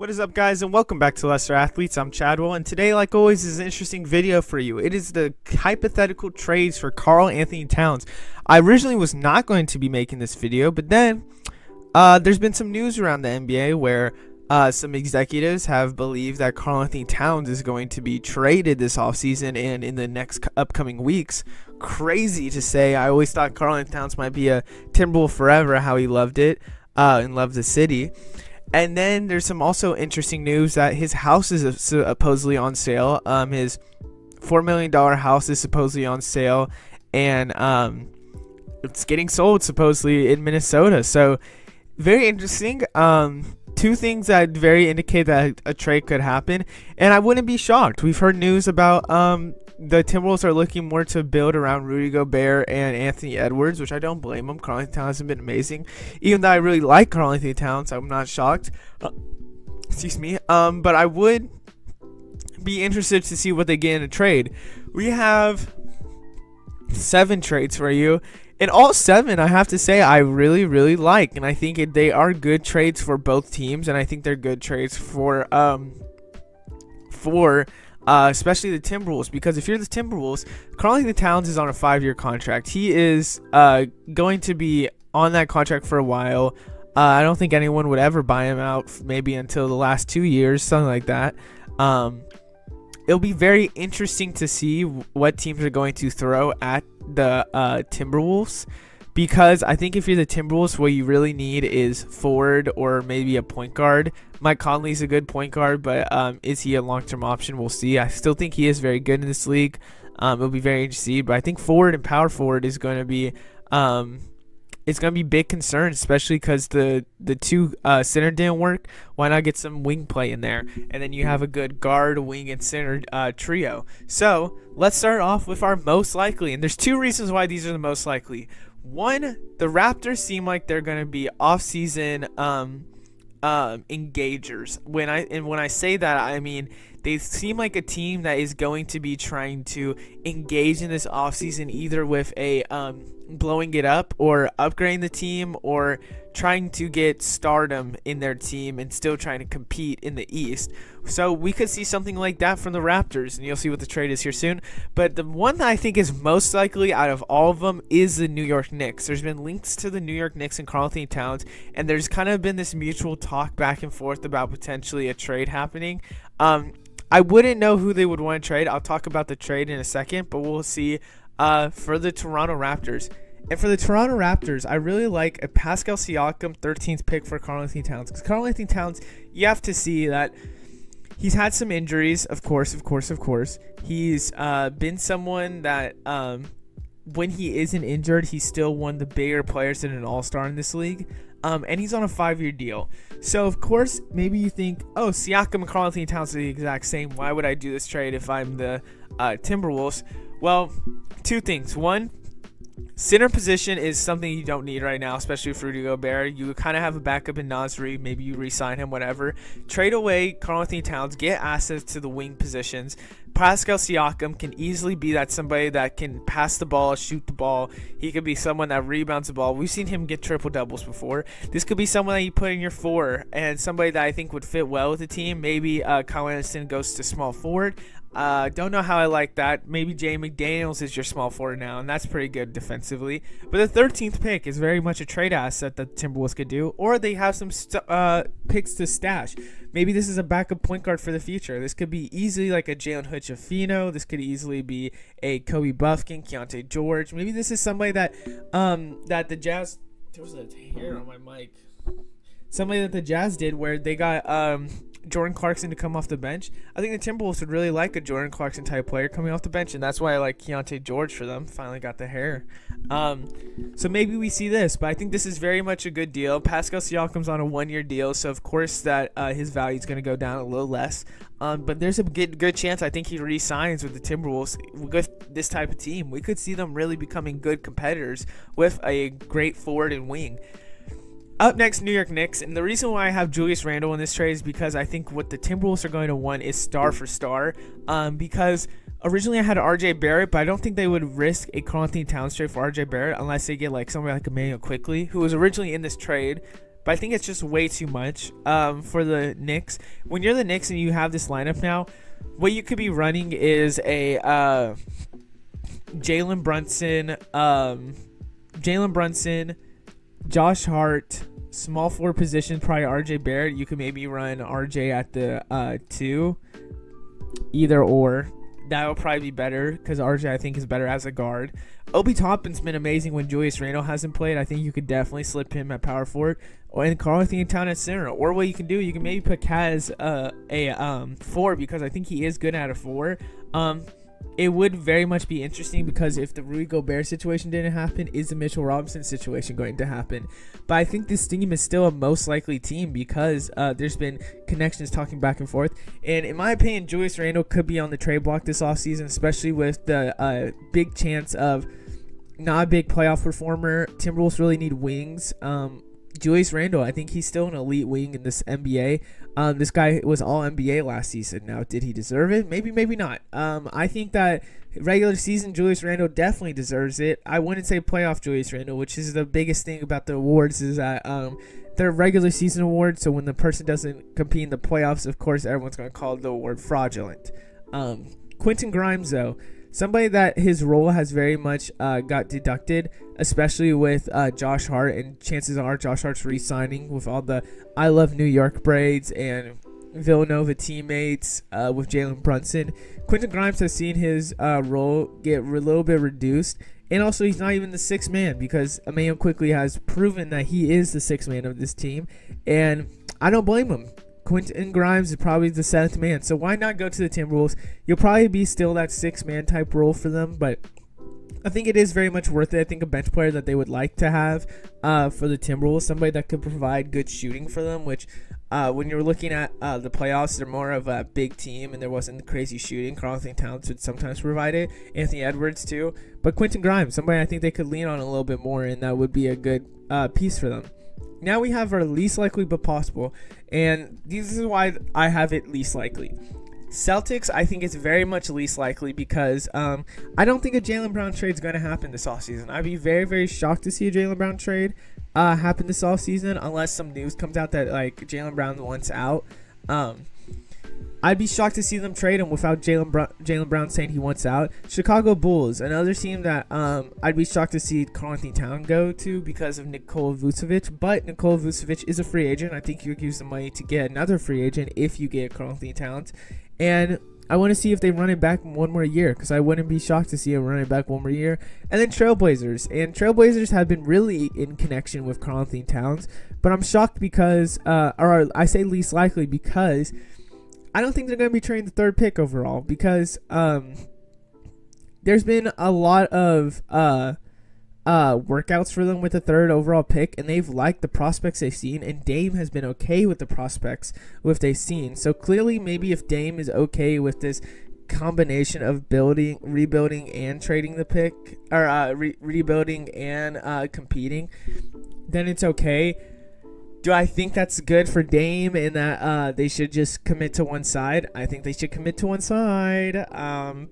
What is up, guys, and welcome back to Lesser Athletes. I'm Chadwell, and today, like always, is an interesting video for you. It is the hypothetical trades for Karl-Anthony Towns. I originally was not going to be making this video, but then there's been some news around the NBA where some executives have believed that Karl-Anthony Towns is going to be traded this offseason and in the next upcoming weeks. Crazy to say. I always thought Karl-Anthony Towns might be a Timberwolf forever, how he loved it and loved the city. And then there's some also interesting news that his house is supposedly on sale. His $4 million house is supposedly on sale, and it's getting sold supposedly in Minnesota. So very interesting. Two things that very indicate that a trade could happen, and I wouldn't be shocked. We've heard news about the Timberwolves are looking more to build around Rudy Gobert and Anthony Edwards, which I don't blame them. Karl-Anthony Towns has been amazing. Even though I really like Karl-Anthony Towns, I'm not shocked. Excuse me. But I would be interested to see what they get in a trade. We have 7 trades for you, and all 7 I have to say I really like, and I think they are good trades for both teams, and I think they're good trades for especially the Timberwolves, because if you're the Timberwolves, Karl-Anthony Towns is on a 5-year contract. He is going to be on that contract for a while. I don't think anyone would ever buy him out, maybe until the last 2 years, something like that. It'll be very interesting to see what teams are going to throw at the Timberwolves, because I think if you're the Timberwolves, what you really need is forward or maybe a point guard. Mike Conley is a good point guard, but is he a long-term option? We'll see. I still think he is very good in this league. It'll be very interesting, but I think forward and power forward is going to be it's going to be big concern, especially because the two center didn't work. Why not get some wing play in there? And then you have a good guard, wing, and center trio. So let's start off with our most likely. And there's 2 reasons why these are the most likely. One, the Raptors seem like they're going to be off-season engagers. When I say that, I mean they seem like a team that is going to be trying to engage in this offseason, either with a blowing it up or upgrading the team or trying to get stardom in their team and still trying to compete in the East. So we could see something like that from the Raptors, and you'll see what the trade is here soon. But the one that I think is most likely out of all of them is the New York Knicks. There's been links to the New York Knicks and Karl-Anthony Towns, and there's kind of been this mutual talk back and forth about potentially a trade happening. I wouldn't know who they would want to trade. I'll talk about the trade in a second, but we'll see for the Toronto Raptors. And for the Toronto Raptors, I really like a Pascal Siakam 13th pick for Karl-Anthony Towns. Because Karl-Anthony Towns, you have to see that he's had some injuries, of course. He's been someone that when he isn't injured, he's still one of the bigger players in an all-star in this league. And he's on a 5-year deal. So, of course, maybe you think, oh, Siakam and Karl-Anthony Towns are the exact same. Why would I do this trade if I'm the Timberwolves? Well, 2 things. One, center position is something you don't need right now, especially with Rudy Gobert. You kind of have a backup in Nasri. Maybe you re-sign him, whatever. Trade away Karl-Anthony Towns. Get assets to the wing positions. Pascal Siakam can easily be that somebody that can pass the ball, shoot the ball. He could be someone that rebounds the ball. We've seen him get triple-doubles before. This could be someone that you put in your 4, and somebody that I think would fit well with the team. Maybe Kyle Anderson goes to small forward. Don't know how I like that. Maybe Jaden McDaniels is your small forward now, and that's pretty good defensively. But the 13th pick is very much a trade asset that the Timberwolves could do, or they have some picks to stash. Maybe this is a backup point guard for the future. This could be easily like a Jalen Hutchefino. This could easily be a Kobe Bufkin, Keontae George. Maybe this is somebody that the Jazz. There was a hair on my mic. Somebody that the Jazz did where they got Jordan Clarkson to come off the bench. I think the Timberwolves would really like a Jordan Clarkson type player coming off the bench, and that's why I like Keontae George for them. Finally got the hair. So maybe we see this, but I think this is very much a good deal. Pascal Siakam's on a 1-year deal, so of course that his value is going to go down a little less. But there's a good chance I think he re-signs with the Timberwolves with this type of team. We could see them really becoming good competitors with a great forward and wing. Up next, New York Knicks, and the reason why I have Julius Randle in this trade is because I think what the Timberwolves are going to want is star for star, because originally I had R.J. Barrett, but I don't think they would risk a Karl-Anthony Towns trade for R.J. Barrett unless they get like somebody like Emmanuel Quickley, who was originally in this trade, But I think it's just way too much for the Knicks. When you're the Knicks and you have this lineup now, what you could be running is a Jalen Brunson, Josh Hart, small forward position, probably R.J. Barrett. You could maybe run R.J. at the 2, either or. That will probably be better because R.J. I think is better as a guard. Obi Toppin's been amazing when Julius Randle hasn't played. I think you could definitely slip him at power forward, and Karl-Anthony Towns at center. Or what you can do, you can maybe put Kaz a 4, because I think he is good at a 4. It would very much be interesting, because if the Rudy Gobert situation didn't happen, is the Mitchell Robinson situation going to happen? But I think this team is still a most likely team, because there's been connections talking back and forth. And in my opinion, Julius Randle could be on the trade block this offseason, especially with the big chance of not a big playoff performer. Timberwolves really need wings. Julius Randle, I think he's still an elite wing in this NBA. This guy was all NBA last season. Now, did he deserve it? Maybe, maybe not. I think that regular season Julius Randle definitely deserves it. I wouldn't say playoff Julius Randle, which is the biggest thing about the awards, is that they're regular season awards. So when the person doesn't compete in the playoffs, of course, everyone's going to call the award fraudulent. Quentin Grimes, though, somebody that his role has very much got deducted, especially with Josh Hart, and chances are Josh Hart's re-signing with all the I Love New York braids and Villanova teammates with Jalen Brunson. Quentin Grimes has seen his role get a little bit reduced, and also he's not even the sixth man, because Emmanuel Quickley has proven that he is the sixth man of this team, and I don't blame him. Quentin Grimes is probably the 7th man, so why not go to the Timberwolves? You'll probably be still that 6-man type role for them, but I think it is very much worth it. I think a bench player that they would like to have for the Timberwolves, somebody that could provide good shooting for them, which when you're looking at the playoffs, they're more of a big team, and there wasn't the crazy shooting. Karl-Anthony Towns would sometimes provide it, Anthony Edwards too, but Quentin Grimes, somebody I think they could lean on a little bit more, and that would be a good piece for them. Now we have our least likely but possible, and this is why I have it least likely. Celtics, I think it's very much least likely, because I don't think a Jaylen Brown trade is going to happen this offseason. I'd be very, very shocked to see a Jaylen Brown trade happen this offseason, unless some news comes out that like Jaylen Brown wants out. I'd be shocked to see them trade him without Jaylen Brown saying he wants out. Chicago Bulls, another team that I'd be shocked to see Karl-Anthony Towns go to because of Nikola Vucevic. But Nikola Vucevic is a free agent. I think you could use the money to get another free agent if you get Karl-Anthony Towns. And I want to see if they run it back one more year, because I wouldn't be shocked to see him run it back one more year. And then Trailblazers. And Trailblazers have been really in connection with Karl-Anthony Towns. But I'm shocked because, or I say least likely because, I don't think they're going to be trading the 3rd pick overall, because there's been a lot of workouts for them with the 3rd overall pick, and they've liked the prospects they've seen, and Dame has been okay with the prospects if they've seen. So clearly, maybe if Dame is okay with this combination of rebuilding and trading the pick, or rebuilding and competing, then it's okay. Do I think that's good for Dame, and that they should just commit to one side? I think they should commit to one side,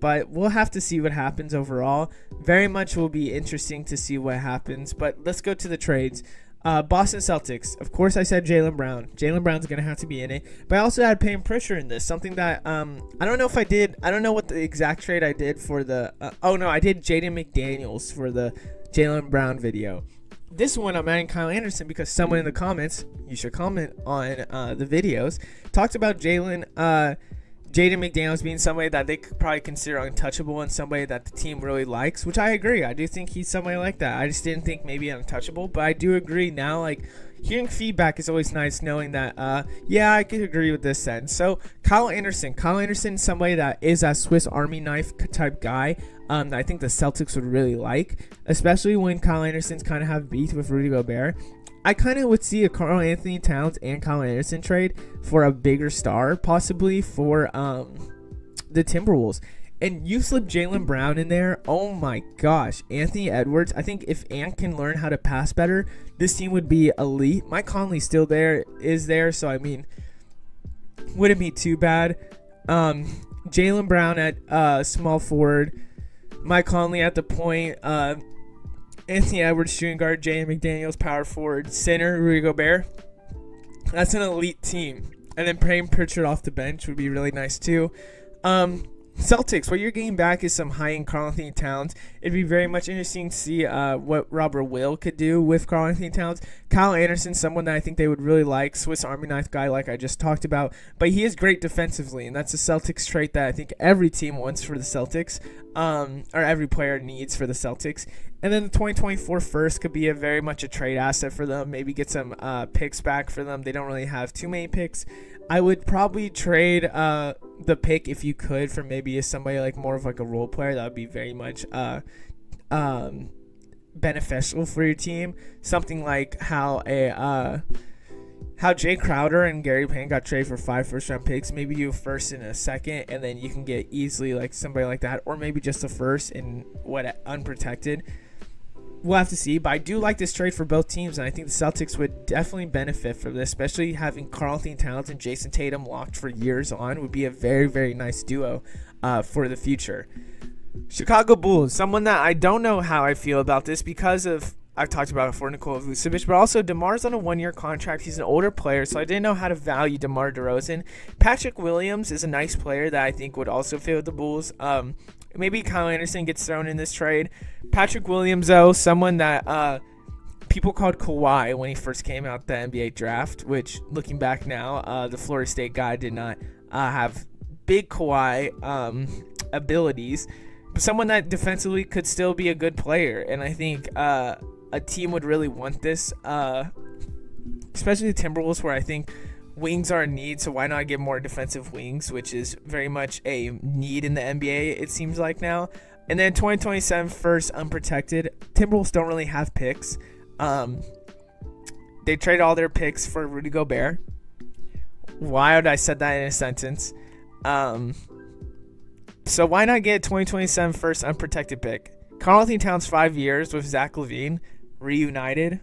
but we'll have to see what happens overall. Very much will be interesting to see what happens, but let's go to the trades. Boston Celtics. Of course, I said Jaylen Brown. Jaylen Brown's going to have to be in it, but I also had Payton Pritchard in this, something that I don't know if I did. I don't know what the exact trade I did for the oh, no, I did Jaden McDaniels for the Jaylen Brown video. This one, I'm adding Kyle Anderson because someone in the comments, you should comment on the videos, talked about Jaden McDaniels being somebody that they could probably consider untouchable and somebody that the team really likes, which I agree. I do think he's somebody like that. I just didn't think maybe untouchable, but I do agree now, like, hearing feedback is always nice, knowing that, yeah, I could agree with this sentence. So, Kyle Anderson. Kyle Anderson, somebody that is a Swiss Army knife type guy. That I think the Celtics would really like, especially when Kyle Anderson's kind of have beef with Rudy Gobert. I kind of would see a Karl-Anthony Towns and Kyle Anderson trade for a bigger star, possibly for the Timberwolves. And you slip Jaylen Brown in there, oh my gosh. Anthony Edwards, I think if Ant can learn how to pass better, this team would be elite. Mike Conley still there, so I mean, wouldn't be too bad. Jaylen Brown at small forward. Mike Conley at the point, Anthony Edwards, shooting guard, Jaden McDaniels, power forward, center, Rudy Gobert. That's an elite team. And then Payton Pritchard off the bench would be really nice too. Celtics, what you're getting back is some high-end Karl-Anthony Towns. It'd be very much interesting to see what Robert Will could do with Karl-Anthony Towns. Kyle Anderson, someone that I think they would really like, Swiss Army knife guy like I just talked about. But he is great defensively, and that's a Celtics trait that I think every team wants for the Celtics, or every player needs for the Celtics. And then the 2024 first could be a very much a trade asset for them, maybe get some picks back for them. They don't really have too many picks. I would probably trade the pick if you could for maybe somebody like more of like a role player. That would be very much beneficial for your team. Something like how Jay Crowder and Gary Payton got traded for 5 first-round picks. Maybe you first and a second, and then you can get easily like somebody like that, or maybe just a first and what unprotected. We'll have to see, but I do like this trade for both teams, and I think the Celtics would definitely benefit from this, especially having Karl-Anthony Towns and Jason Tatum locked for years on would be a very, very nice duo for the future. Chicago Bulls, someone that I don't know how I feel about this because of, I've talked about it before, Nikola Vucevic, but also DeMar's on a one-year contract. He's an older player, so I didn't know how to value DeMar DeRozan. Patrick Williams is a nice player that I think would also fit with the Bulls. Maybe Kyle Anderson gets thrown in this trade. Patrick Williams, though, someone that people called Kawhi when he first came out the NBA draft, which, looking back now, the Florida State guy did not have big Kawhi abilities. But someone that defensively could still be a good player, and I think a team would really want this, especially the Timberwolves, where I think wings are a need, so why not get more defensive wings, which is very much a need in the NBA, it seems like now. And then 2027 first unprotected. Timberwolves don't really have picks. They trade all their picks for Rudy Gobert. Wild, I said that in a sentence. So why not get 2027 first unprotected pick? Karl-Anthony Towns 5 years with Zach LaVine reunited.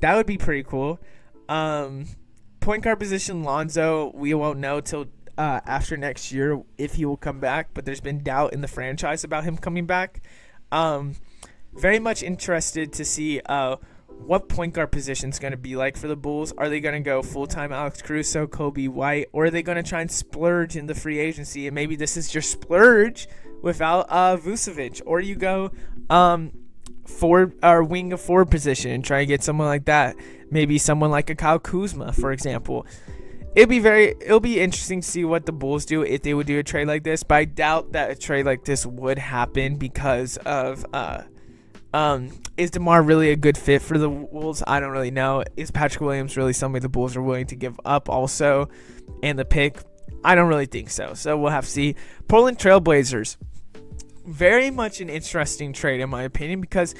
That would be pretty cool. Point guard position, Lonzo, we won't know till after next year if he will come back, but there's been doubt in the franchise about him coming back. Very much interested to see what point guard position is going to be like for the Bulls. Are they going to go full-time Alex Caruso, Kobe White, or are they going to try and splurge in the free agency? And maybe this is your splurge without Vucevic, or you go forward or wing of forward position and try and get someone like that. Maybe someone like a Kyle Kuzma, for example. It'll be interesting to see what the Bulls do if they would do a trade like this. But I doubt that a trade like this would happen because of is DeMar really a good fit for the Wolves? I don't really know. Is Patrick Williams really somebody the Bulls are willing to give up also? And the pick? I don't really think so. So we'll have to see. Portland Trailblazers. Very much an interesting trade in my opinion because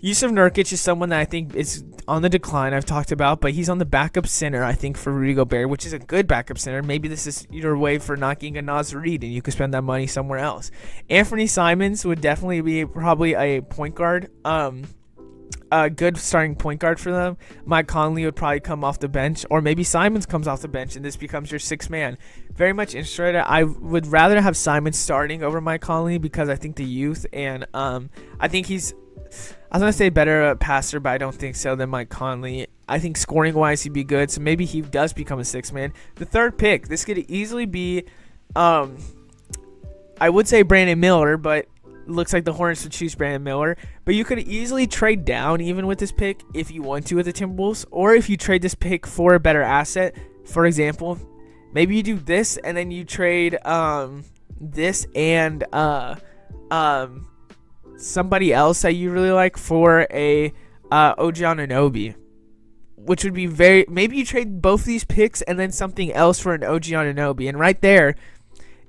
Yusuf Nurkic is someone that I think is on the decline, I've talked about, but he's on the backup center, I think, for Rudy Gobert, which is a good backup center. Maybe this is your way for not getting a Naz Reid, and you could spend that money somewhere else. Anthony Simons would definitely be probably a point guard, a good starting point guard for them. Mike Conley would probably come off the bench, or maybe Simons comes off the bench, and this becomes your sixth man. Very much interested. I would rather have Simons starting over Mike Conley because I think the youth, and I think he's... I was going to say better passer, but I don't think so than Mike Conley. I think scoring-wise, he'd be good, so maybe he does become a sixth man. The third pick, this could easily be, I would say Brandon Miller, but looks like the Hornets would choose Brandon Miller. But you could easily trade down even with this pick if you want to with the Timberwolves, or if you trade this pick for a better asset. For example, maybe you do this, and then you trade this and somebody else that you really like for a OG Anunoby, which would be very... Maybe you trade both these picks and then something else for an OG Anunoby. And right there,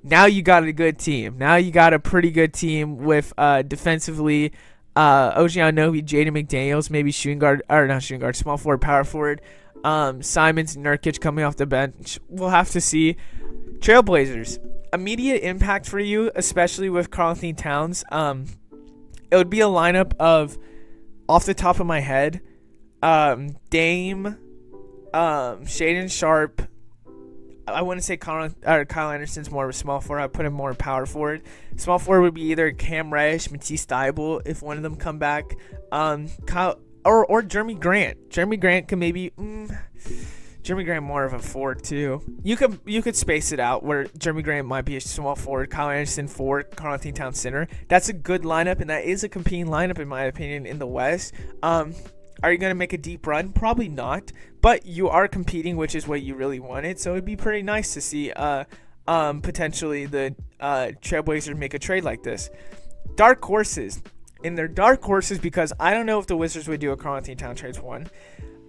now you got a good team. Now you got a pretty good team with defensively OG Anunoby, Jaden McDaniels, maybe shooting guard... Or not shooting guard, small forward, power forward. Simons, Nurkic coming off the bench. We'll have to see. Trailblazers. Immediate impact for you, especially with Karl-Anthony Towns. It would be a lineup of, off the top of my head, Dame, Shaden Sharp, I wouldn't say Kyle Anderson's more of a small forward. I'd put him more power forward. Small forward would be either Cam Reddish, Matisse Thybulle, if one of them come back. Kyle or Jerami Grant. Jerami Grant can maybe. Jerami Grant more of a forward too. You could space it out where Jerami Grant might be a small forward, Kyle Anderson forward, Karl-Anthony Towns center. That's a good lineup, and that is a competing lineup in my opinion in the West. Are you going to make a deep run? Probably not, but you are competing, which is what you really wanted. So it'd be pretty nice to see potentially the Trailblazers make a trade like this. Dark horses, and they're dark horses because I don't know if the Wizards would do a Karl-Anthony Towns trades one.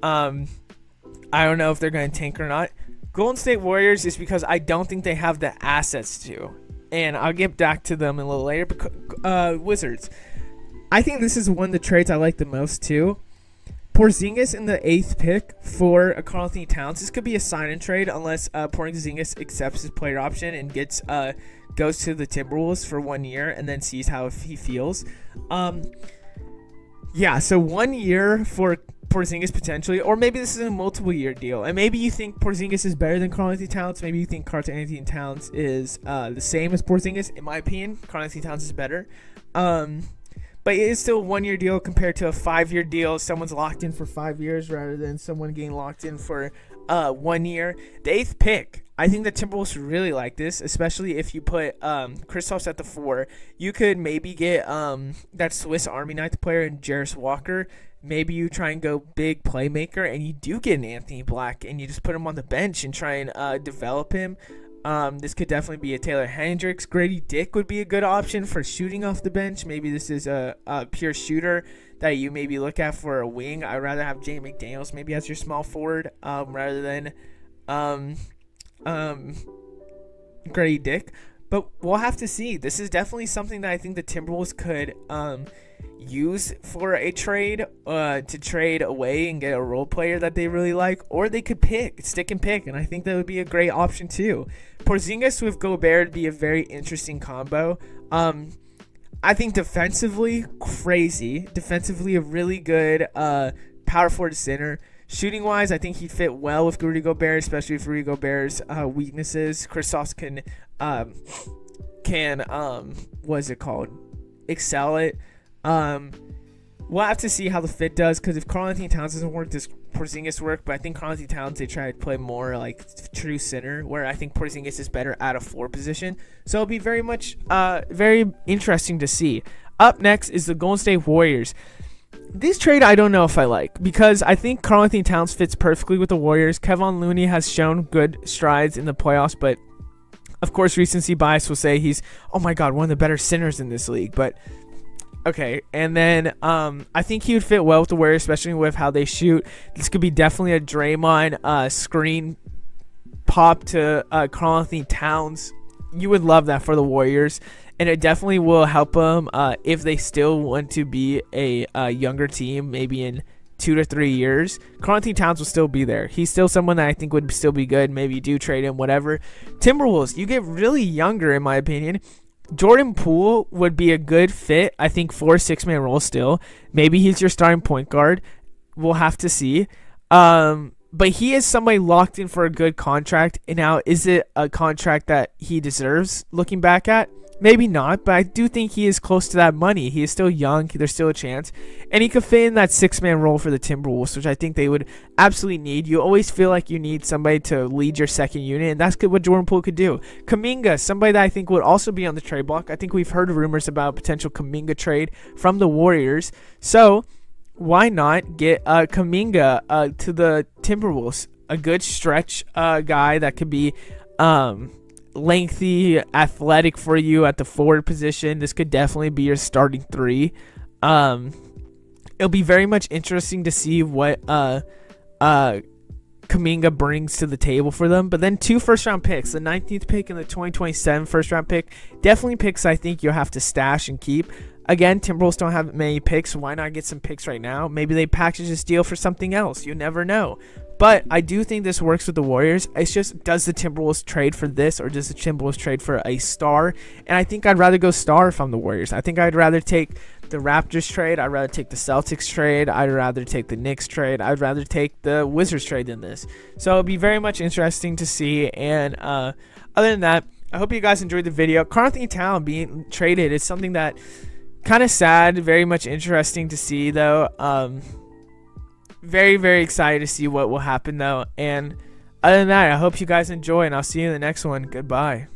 I don't know if they're going to tank or not. Golden State Warriors is because I don't think they have the assets to. And I'll get back to them a little later. Wizards. I think this is one of the trades I like the most too. Porzingis in the 8th pick for Karl-Anthony Towns. This could be a sign and trade unless Porzingis accepts his player option and goes to the Timberwolves for 1 year and then sees how he feels. Yeah, so 1 year for Porzingis potentially, or maybe this is a multiple year deal, and maybe you think Porzingis is better than Karl-Anthony Towns. Maybe you think Karl-Anthony Towns is the same as Porzingis. In my opinion, Karl-Anthony Towns is better, but it is still a 1 year deal compared to a 5 year deal. Someone's locked in for 5 years rather than someone getting locked in for 1 year. The 8th pick, I think the Timberwolves really like this, especially if you put Kristaps at the 4. You could maybe get that Swiss Army Knife player in Jarris Walker. Maybe you try and go big playmaker, and you do get an Anthony Black, and you just put him on the bench and try and develop him. This could definitely be a Taylor Hendricks. Grady Dick would be a good option for shooting off the bench. Maybe this is a pure shooter that you maybe look at for a wing. I'd rather have Jaden McDaniels maybe as your small forward rather than Grady Dick. But we'll have to see. This is definitely something that I think the Timberwolves could use for a trade, to trade away and get a role player that they really like, or they could stick and pick, and I think that would be a great option too. Porzingis with Gobert would be a very interesting combo. I think defensively, crazy. Defensively, a really good power forward center. Shooting wise, I think he'd fit well with Rudy Gobert, especially for Rudy Gobert's weaknesses. Kristaps can what's it called? Excel it. We'll have to see how the fit does, because if Karl-Anthony Towns doesn't work, does Porzingis work? But I think Karl-Anthony Towns, they try to play more like true center, where I think Porzingis is better at a 4 position. So it'll be very much very interesting to see. Up next is the Golden State Warriors. This trade I don't know if I like, because I think Karl-Anthony Towns fits perfectly with the Warriors. Kevon Looney has shown good strides in the playoffs, but of course recency bias will say he's, oh my god, one of the better centers in this league. But okay, and then I think he would fit well with the Warriors, especially with how they shoot. This could be definitely a Draymond screen pop to Karl-Anthony Towns. You would love that for the Warriors, and it definitely will help them if they still want to be a younger team, maybe in 2 to 3 years. Karl-Anthony Towns will still be there. He's still someone that I think would still be good. Maybe you do trade him, whatever. Timberwolves, you get really younger in my opinion. Jordan Poole would be a good fit, I think, for a 6-man role still. Maybe he's your starting point guard. We'll have to see. But he is somebody locked in for a good contract. And now, is it a contract that he deserves looking back at? Maybe not, but I do think he is close to that money. He is still young. There's still a chance. And he could fit in that 6-man role for the Timberwolves, which I think they would absolutely need. You always feel like you need somebody to lead your second unit, and that's what Jordan Poole could do. Kuminga, somebody that I think would also be on the trade block. I think we've heard rumors about a potential Kuminga trade from the Warriors. So why not get Kuminga to the Timberwolves? A good stretch guy that could be lengthy, athletic for you at the forward position. This could definitely be your starting 3. It'll be very much interesting to see what Kuminga brings to the table for them. But then 2 first-round picks, the 19th pick and the 2027 first-round pick. Definitely picks I think you'll have to stash and keep. Again, Timberwolves don't have many picks. Why not get some picks right now? Maybe they package this deal for something else. You never know. But I do think this works with the Warriors. It's just, does the Timberwolves trade for this, or does the Timberwolves trade for a star? And I think I'd rather go star if I'm the Warriors. I think I'd rather take the Raptors trade. I'd rather take the Celtics trade. I'd rather take the Knicks trade. I'd rather take the Wizards trade than this. So it'll be very much interesting to see. And other than that, I hope you guys enjoyed the video. Karl-Anthony Towns being traded is something that kind of sad, very much interesting to see though. Very, very excited to see what will happen though. And other than that, I hope you guys enjoy, and I'll see you in the next one. Goodbye.